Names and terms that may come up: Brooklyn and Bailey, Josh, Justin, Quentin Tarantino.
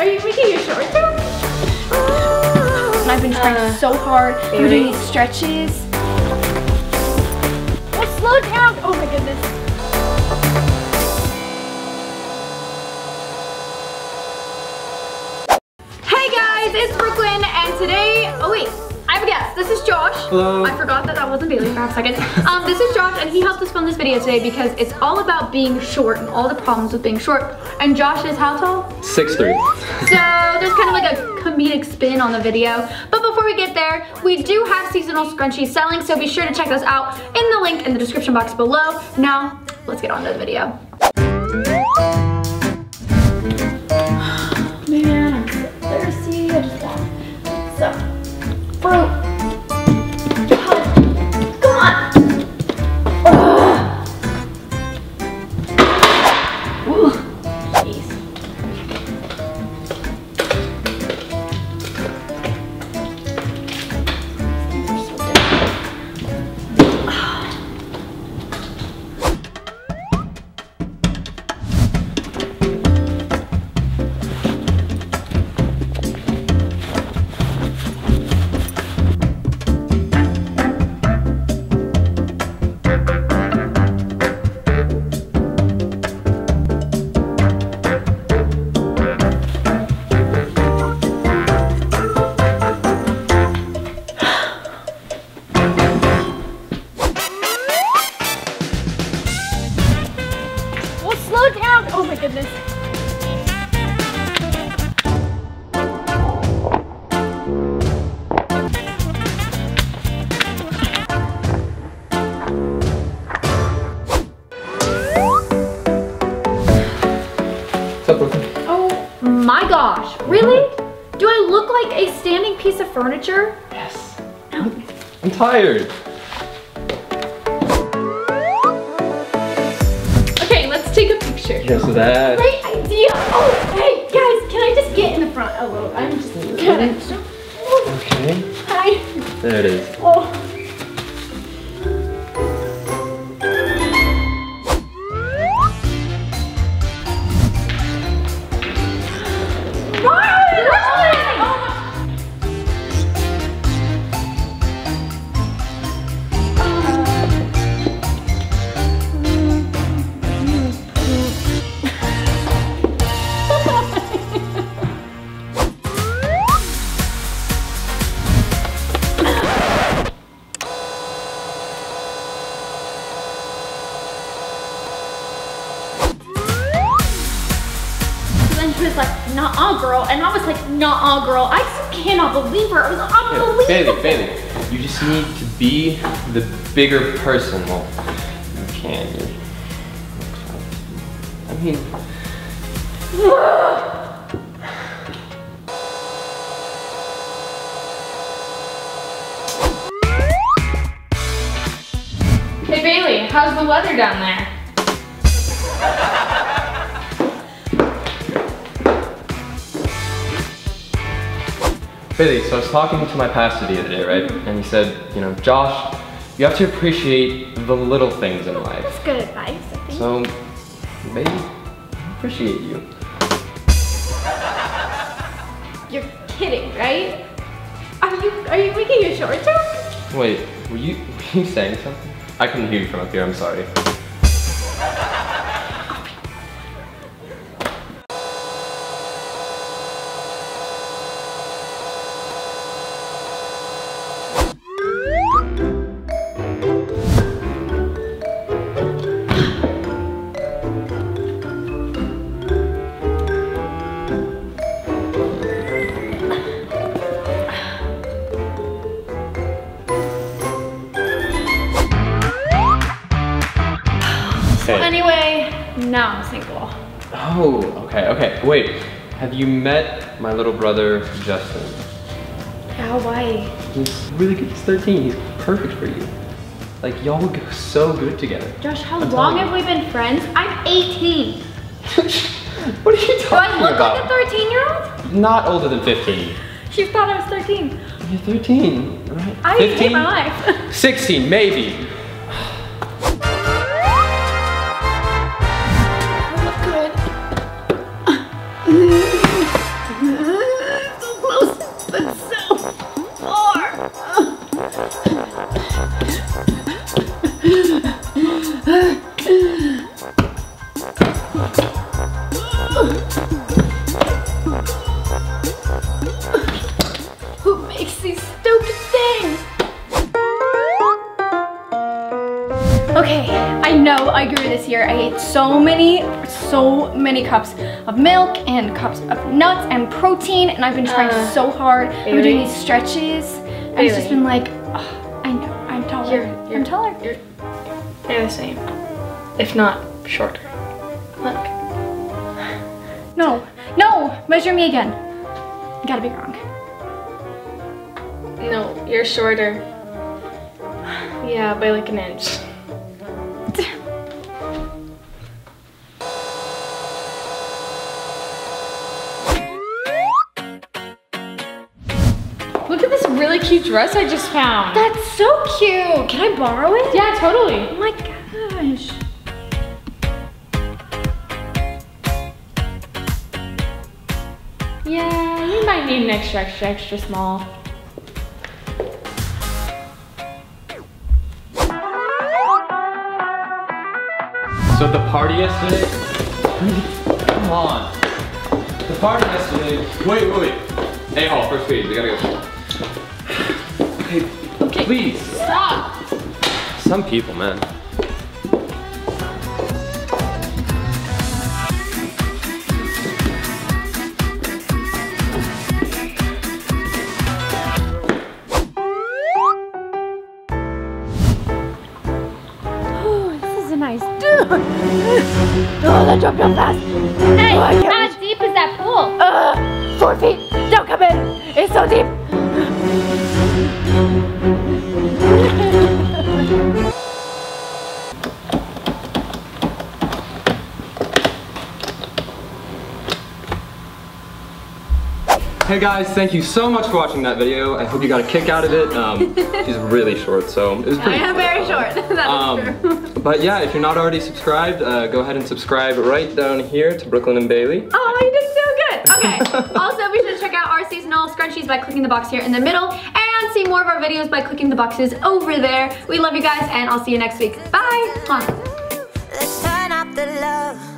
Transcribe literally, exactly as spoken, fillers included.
Are you making your shorts out? I've been trying uh, so hard. We're doing stretches. Oh, slow down! Oh my goodness. It's Brooklyn, and today, oh wait, I have a guest. This is Josh. Hello. I forgot that that wasn't Bailey for half a second. Um, this is Josh, and he helped us film this video today because it's all about being short and all the problems with being short. And Josh is how tall? six three. So there's kind of like a comedic spin on the video. But before we get there, we do have seasonal scrunchies selling, so be sure to check those out in the link in the description box below. Now, let's get on to the video. So, bro, oh, come on. Ugh. Ooh, gosh, really? Do I look like a standing piece of furniture? Yes. Ow. I'm tired. Okay, let's take a picture. Yes, that. Great idea. Oh, hey, guys, can I just get in the front a little? I'm just kidding. Okay. Hi. There it is. Oh. And I was like, nah, girl. I just cannot believe her. I was like, unbelievable. Yeah, Bailey, Bailey, you just need to be the bigger person. Well, you can. I mean. Hey, Bailey, how's the weather down there? Bailey, so I was talking to my pastor the other day, right? And he said, you know, Josh, you have to appreciate the little things in life. That's good advice, I think. So, Bailey, I appreciate you. You're kidding, right? Are you are you making your shorts up? Wait, were you were you saying something? I couldn't hear you from up here. I'm sorry. Now I'm single. Oh, okay, okay. Wait, have you met my little brother, Justin? Yeah, why? He's really good, he's thirteen, he's perfect for you. Like, y'all would go so good together. Josh, how I'm long have we been friends? I'm eighteen. What are you talking about? Do I look about? like a thirteen year old? Not older than fifteen. She thought I was thirteen. You're thirteen, right? I hate my life. sixteen, maybe. my guru this year. I ate so many, so many cups of milk and cups of nuts and protein, and I've been trying uh, so hard. I've been doing these stretches. Bailey. I've just been like, oh, I know, I'm taller. You're, you're, I'm taller. You're, they're the same, if not shorter. Look. No, no, measure me again. You gotta be wrong. No, you're shorter. Yeah, by like an inch. Look at this really cute dress I just found. That's so cute. Can I borrow it? Yeah, totally. Oh my gosh. Yeah, you might need an extra, extra, extra small. So the party yesterday, come on. The party yesterday, wait, wait, wait. Hey, hall, first page, we gotta go. Okay, okay, please. Stop. Some people, man. Oh, that dropped down fast. Hey, oh, how reach. deep is that pool? Uh, four feet. Don't come in. It's so deep. Hey guys, thank you so much for watching that video. I hope you got a kick out of it. Um, she's really short, so it was pretty I am very short. That um, is true. But yeah, if you're not already subscribed, uh, go ahead and subscribe right down here to Brooklyn and Bailey. Oh, you did so good. Okay. Also, be sure to check out our seasonal scrunchies by clicking the box here in the middle, and see more of our videos by clicking the boxes over there. We love you guys, and I'll see you next week. Bye. Mwah. Let's turn up the love.